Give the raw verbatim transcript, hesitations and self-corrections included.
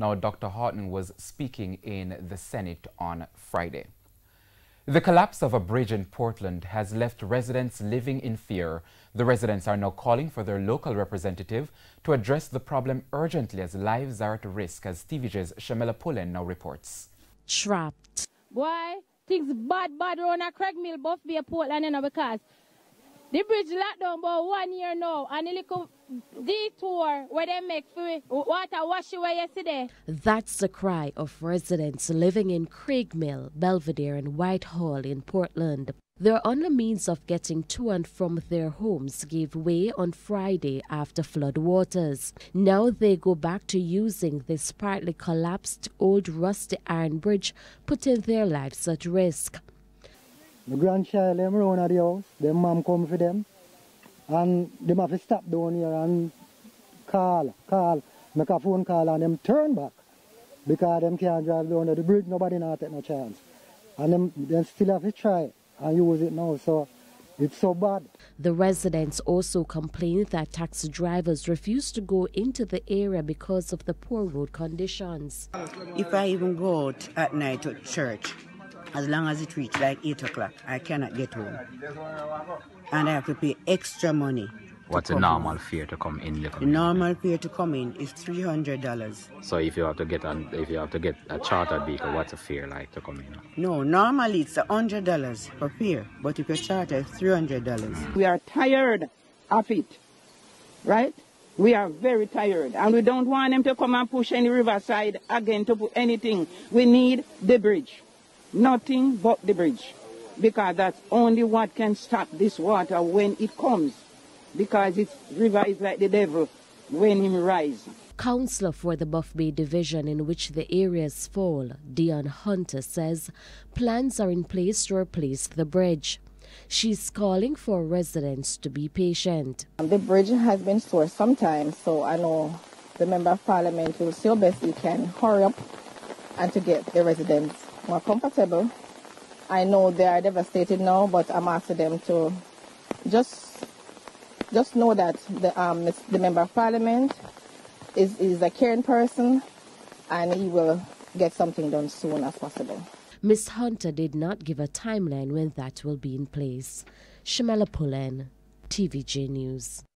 Now, Doctor Houghton was speaking in the Senate on Friday. The collapse of a bridge in Portland has left residents living in fear. The residents are now calling for their local representative to address the problem urgently as lives are at risk, as T V J's Shamela Pullen now reports. Trapped. Boy, things bad, bad around a Craig Mill Buff Bay, Portland, you know, because the bridge locked down about one year now, and a little detour where they make water wash away yesterday. That's the cry of residents living in Craig Mill, Belvedere and Whitehall in Portland. Their only means of getting to and from their homes gave way on Friday after flood waters. Now they go back to using this partly collapsed old rusty iron bridge, putting their lives at risk. My grandchild, them run at the house, them mom come for them, and them have to stop down here and call, call, make a phone call and them turn back because them can't drive down to the bridge, nobody not take no chance. And them, them still have to try and use it now, so it's so bad. The residents also complained that taxi drivers refuse to go into the area because of the poor road conditions. If I even go out at night to church, as long as it reaches like eight o'clock, I cannot get home. And I have to pay extra money. What's a normal fare to come in? The normal fare to come in is three hundred dollars. So if you have to get an, if you have to get a chartered vehicle, what's a fare like to come in? No, normally it's one hundred dollars per fare, but if you charter, it's three hundred dollars. We are tired of it, right? We are very tired, and we don't want them to come and push any riverside again to put anything. We need the bridge. Nothing but the bridge, because that's only what can stop this water when it comes, because its river is like the devil when him rise. Councillor for the Buff Bay division in which the areas fall, Dian Hunter, says plans are in place to replace the bridge. She's calling for residents to be patient. The bridge has been sore sometimes, so I know the Member of Parliament will see best he can hurry up and to get the residents more comfortable. I know they are devastated now, but I'm asking them to just just know that the um the Member of Parliament is is a caring person, and he will get something done soon as possible. Miz Hunter did not give a timeline when that will be in place. Shamela Pullen, T V J News.